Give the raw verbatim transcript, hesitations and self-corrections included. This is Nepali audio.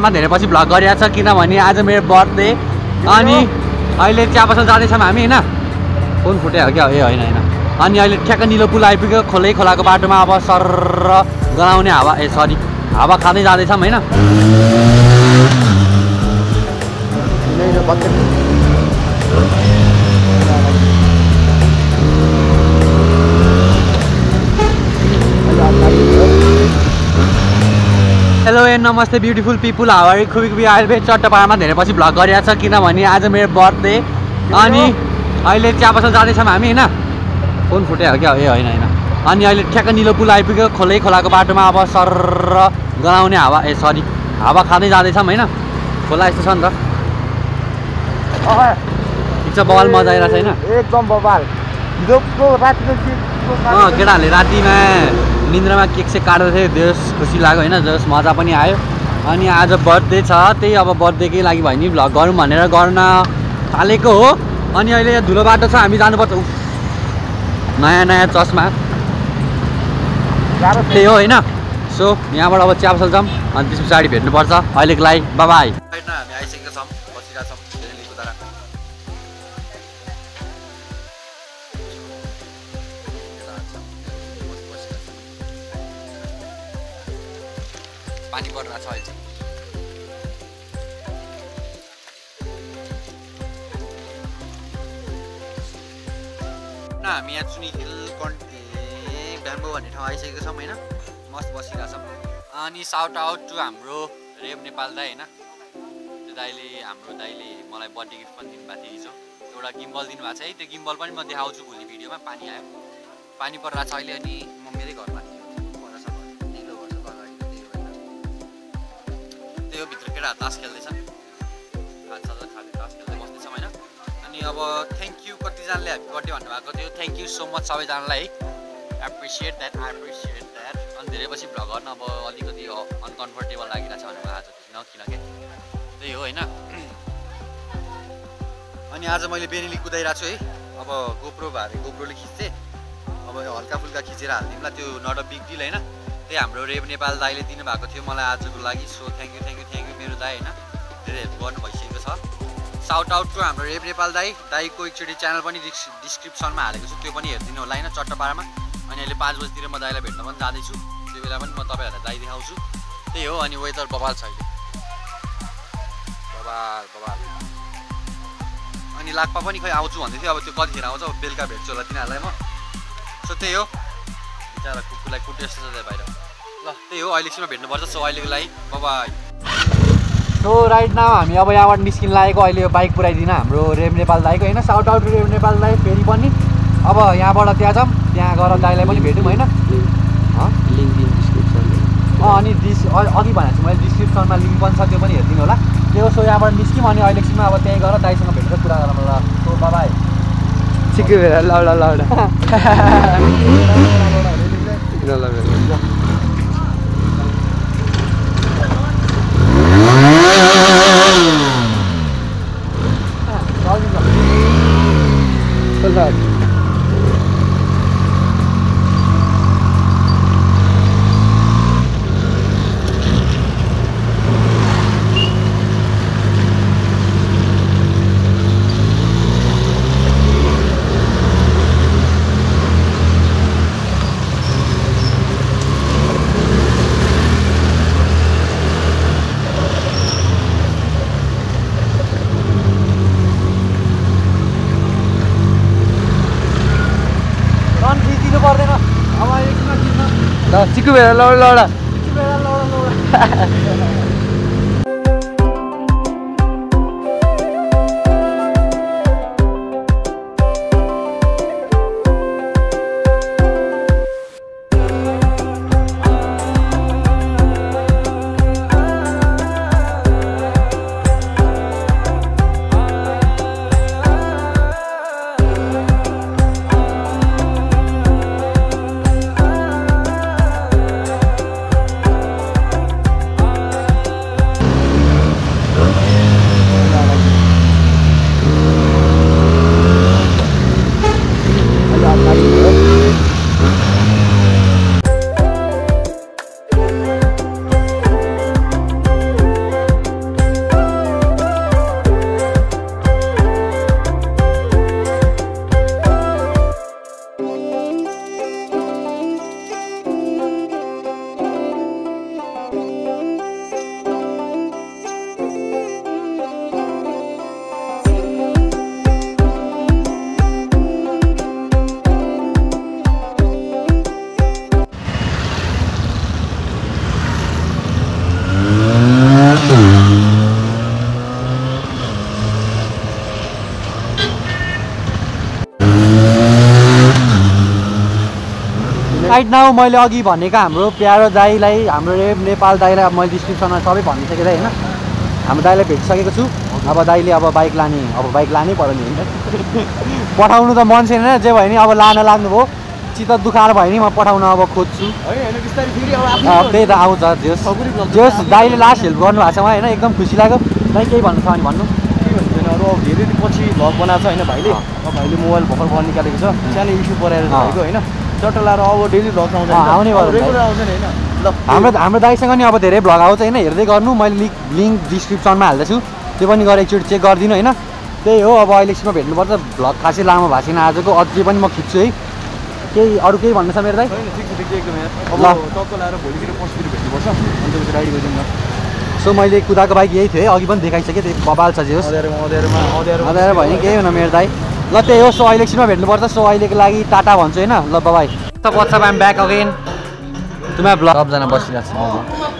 आमा धेरै पछि भ्लग गरिरहेछ किनभने आज मेरो बर्थडे अनि अहिले चियापसल जाँदैछौँ हामी हैन फोन फुट्या हो क्या ए हैन हैन अनि अहिले ठ्याक्क निलो पुल आइपुग्यो खोलै खोलाको बाटोमा अब सरर गराउने हावा ए सरी हावा खाँदै जाँदैछौँ हैन हेलो एन्ड नमस्ते beautiful people how are you खुबी खुबी आएर भेट चट्टपाडामा धेरै पछि भ्लग गरिरहेछ किनभने आज मेरो बर्थडे अनि अहिले चियापसल जाँदैछौँ हामी हैन फोन फुट्या हो क्या ए हैन हैन अनि अहिले ठ्याक्क निलो पुल आइपुग्यो खोलै खोलाको बाटोमा अब सरर गराउने हावा ए सरी हावा खाँदै जाँदैछौँ हैन खोला यस्तो छ नि त इच्छा बवाल मजा आइरहेछ हैन एकदम बवाल दोपको रातको केटाहरूले रातिमा निन्द्रामा केक से काट्दै थिए देश खुसी लाग्यो हैन जस मजा पनि आयो अनि आज बर्थडे छ त्यही अब बर्थडेकै लागि भइनी भ्लग गरौँ भनेर गर्न थालेको हो अनि अहिले यहाँ धुलो बाटो छ हामी जानुपर्छ नयाँ नयाँ चस्मा गाह्रो त्यही हो हैन सो यहाँबाट अब चियापसल जाम अनि त्यस पछाडी भेट्नुपर्छ अहिलेको लागि बाइ बाइ हैन हामी आइसकेका छौँ बसिरा छौँ रेलीको धारा पानी पर्न छ अहिले न हामी यहाँ चुनी हिल कन्ट्री ब्याम्बो भन्ने ठाउँ आइसकेको छौँ हैन मस्त बसिरहेको छौँ अनि साउट आउट टु हाम्रो रेव नेपाल दाइ हैन त्यो दाइले हाम्रो दाइले मलाई बर्थडे गिफ्ट पनि दिनुभएको थियो हिजो एउटा गिम्बल दिनुभएको छ है त्यो गिम्बल पनि म देखाउँछु भोलि भिडियोमा पानी आयो पानी परिरहेको छ अहिले अनि म मेरै घरमा केटा तास खेल्दै छ पाँच सात खाले तास खेल्दै बस्दै छौँ हैन अनि अब थ्याङ्क यू कतिजनाले ह्यापी बर्थडे भन्नुभएको थियो थ्याङ्क यू सो मच सबैजनालाई एप्रिसिएट द्याट एप्रिसिएट द्याट अनि धेरै पछि भ्लग गर्न अब अलिकति अनकम्फर्टेबल लागिरहेछ भने आज किन किनकि त्यही हो हैन अनि आज मैले बेरेली कुदाइरहेको छु है अब गोप्रो भारे गोप्रोले खिच्थेँ अब हल्का फुल्का खिचेर हालिदिउँला त्यो नट अ बिग डिल हैन त्यही हाम्रो रेव नेपाल दाइले दिनुभएको थियो मलाई आजको लागि so thank you thank you thank you मेरो दाइ होइन धेरै हेल्प गर्नु भइसकेको छ साउट आउट टु हाम्रो रेव नेपाल दाइ दाइको एकचोटि च्यानल पनि डिस्क्रिप्सनमा हालेको छु त्यो पनि हेरिदिनु होला होइन चट्टपाडामा अनि अहिले पाँच बजीतिर म दाइलाई भेट्न पनि जाँदैछु त्यो बेला पनि म तपाईँहरूलाई दाइ देखाउँछु त्यही हो अनि वेदर बवाल छ अहिले बवाल बवाल अनि लाग्पा पनि खै आउँछु भन्दै थियो अब त्यो कतिखेर आउँछ अब बेलुका भेट्छु होला तिनीहरूलाई म सो त्यही हो बिचारा कुकुरलाई कुटे जस्तो छ बाहिर ल त्यही हो अहिलेसम्म भेट्नुपर्छ सो अहिलेको लागि बाइ सो राइट नाउ हामी अब यहाँबाट निस्किन लागेको अहिले यो बाइक पुऱ्याइदिन हाम्रो रेव नेपाल दाइको होइन साउट आउट रेव नेपाल दाइ फेरि पनि अब यहाँबाट त्यहाँ जाऊँ त्यहाँ गएर दाइलाई पनि भेटौँ होइन लिङ्क दिनु डिस्क्रिप्सनमा अँ अनि डिस् अघि भनेको छु मैले डिस्क्रिप्सनमा लिङ्क पनि छ त्यो पनि हेरिदिनु होला त्यो सो यहाँबाट निस्क्यौँ अनि अहिलेसम्म अब त्यहीँ गएर दाइसँग भेटेर कुरा गरौँ ल सो बाइ ठिकै बेला ल ल ल I love it. What's that? Chikoo बेला लौडा लौडा चिकु बेला लौडा लौडा right now मैले अघि भनेको हाम्रो प्यारो दाइलाई हाम्रो रेव नेपाल दाइलाई मैले डिस्क्रिप्सनमा सबै भनिसकेँ हैन हाम्रो दाइलाई भेटिसकेको छु अब दाइले अब बाइक लाने अब बाइक लानै पर्यो नि पठाउनु त मन छैन जे भए नि अब लान लाग्नु भो चित्त दुखार भए नि म पठाउन अब खोज्छु है त आउँछ जोस जोस दाइले लास्ट हेल्प गर्नु भएको छ हैन एकदम खुसी लाग्यो दाइ के भन्नु छ अनि भन्नु अब धेरै पछि भ्लग बनाछ हैन भाइले अब भाइले मोबाइल भर्खर भर्खर निकालेको छ सानो इश्यु परेर भएको हैन टटलार अब डेली भ्लग आउँछ आउने भयो रेगुलर आउँछ हैन ल हाम्रो हाम्रो दाइसँग नि अब धेरै भ्लग आउँछ हैन हेर्दै गर्नु मैले लिंक डिस्क्रिप्सनमा हाल्दै छु त्यो पनि गएर एकचोटी चेक गर्दिनु हैन त्यही हो अब अहिलेसम्म भेट्नु पर्छ भ्लग खासै लामो भएको छैन आजको अझै पनि म खिच्छु है केही अरु केही भन्नु छ मेरो दाइ हैन ठीक छ एकदम अब टटलार भोलितिर पर्सितिर भेट्नु पर्छ अनि त्यसपछि राइड गर्दिनु न So my leg could have by gate, I'll even take a second. Babal suggests there are other by game on a merit. Not they also election of it, but so I like Tata once in a love. So, what's up? I'm back again to my blog.